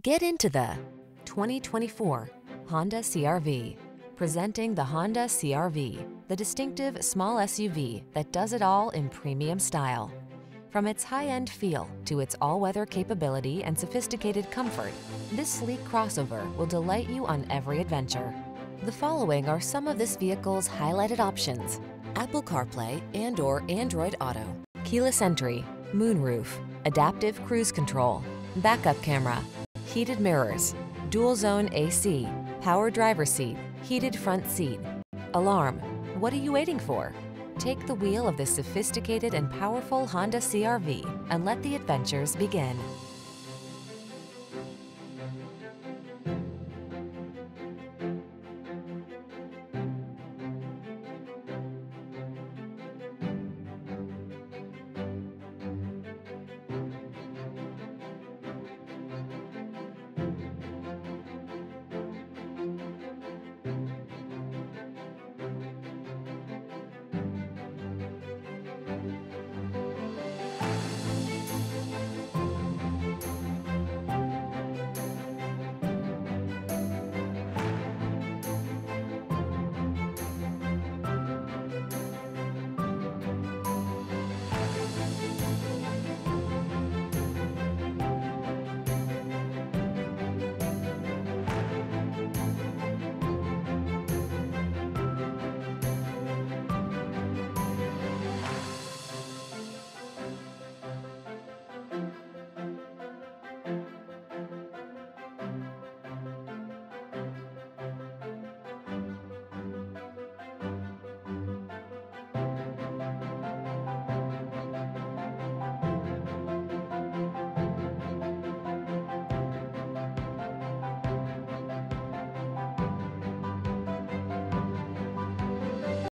Get into the 2024 Honda CR-V. Presenting the Honda CR-V, the distinctive small SUV that does it all in premium style. From its high-end feel to its all-weather capability and sophisticated comfort, this sleek crossover will delight you on every adventure. The following are some of this vehicle's highlighted options: Apple CarPlay and/or Android Auto, keyless entry, moonroof, adaptive cruise control, backup camera, heated mirrors, dual zone AC, power driver seat, heated front seat. Alarm! What are you waiting for? Take the wheel of this sophisticated and powerful Honda CR-V and let the adventures begin.